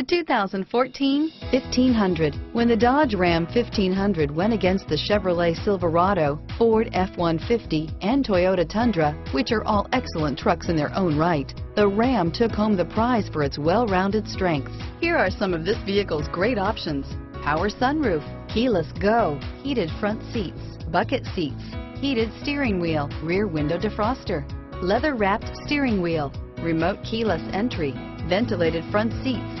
The 2014 1500. When the Dodge Ram 1500 went against the Chevrolet Silverado, Ford F-150, and Toyota Tundra, which are all excellent trucks in their own right, the Ram took home the prize for its well-rounded strengths. Here are some of this vehicle's great options: power sunroof, keyless go, heated front seats, bucket seats, heated steering wheel, rear window defroster, leather-wrapped steering wheel, remote keyless entry, ventilated front seats.